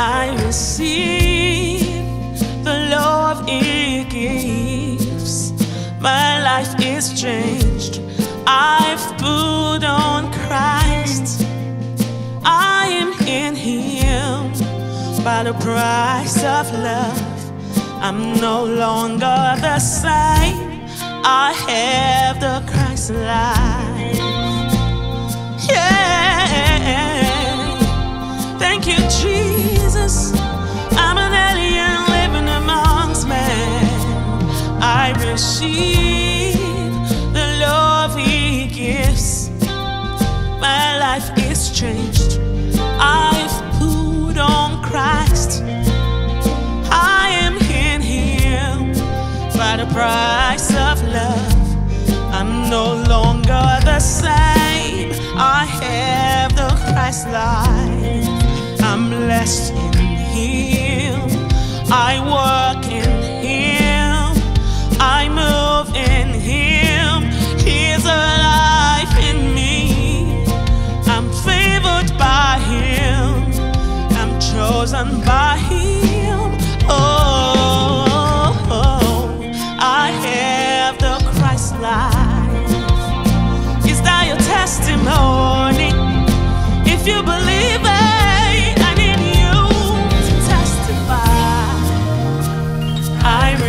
I receive the love it gives. My life is changed. I've put on Christ. I am in Him by the price of love. I'm no longer the same. I have the Christ life. Yeah, thank you, Jesus. I'm an alien living amongst men. I receive the love He gives. My life is changed. I've put on Christ. I am in Him by the price of love. I'm no longer the same. I have the Christ life. I'm blessed in Him. I walk in Him. I move in Him. He's alive in me. I'm favored by Him. I'm chosen by Him. Oh, I have the Christ life. Is that your testimony? If you believe it,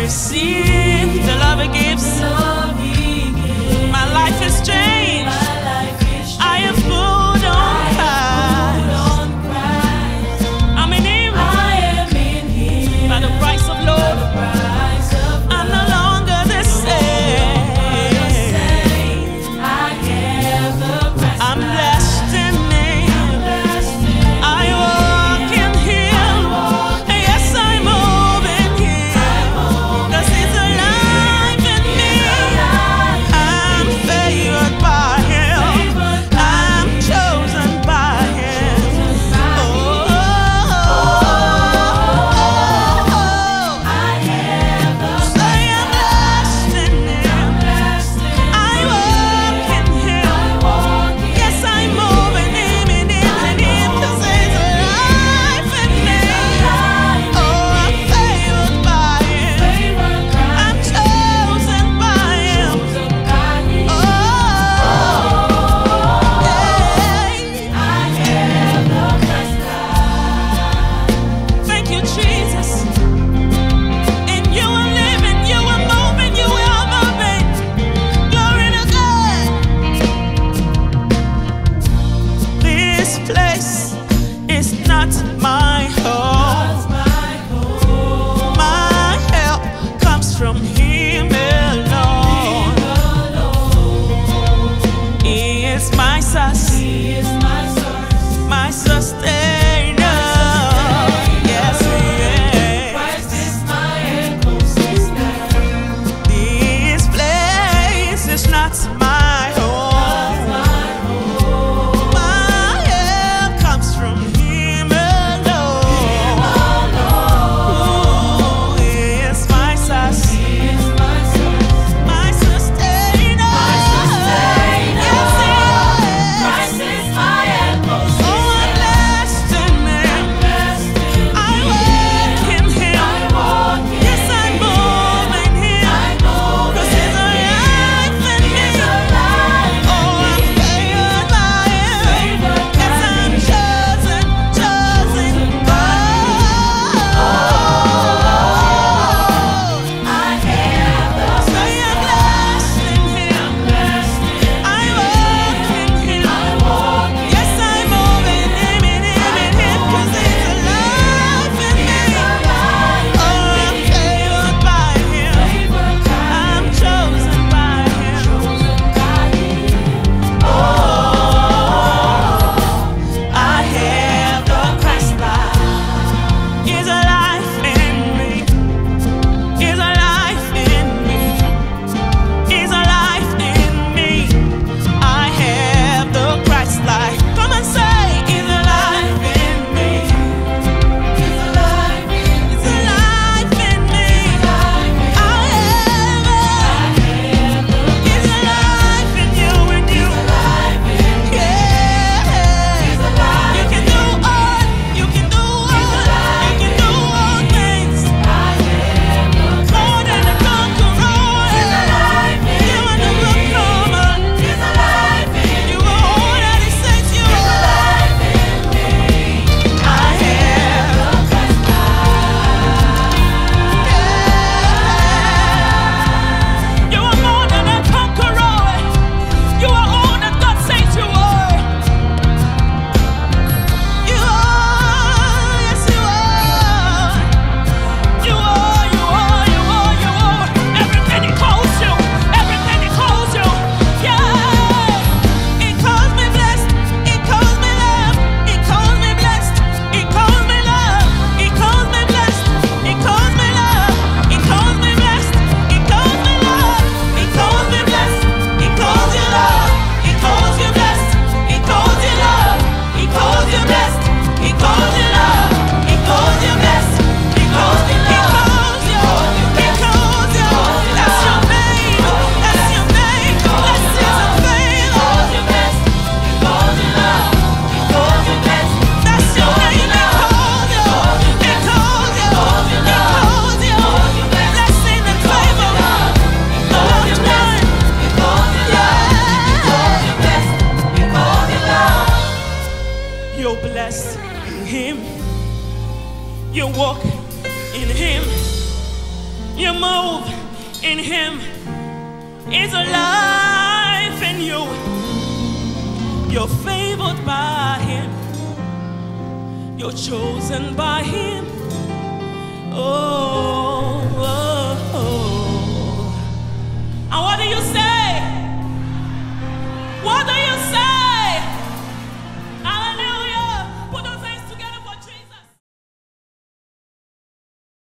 receive the love He gives. My life is changed. I am put on Christ. I'm in Him by the price of love. I'm no longer the same. I'm blessed in Him. I walk in Him. Yes, I move in Him. He's alive in me. You move in him. It's alive in you. You're favored by him. You're chosen by him.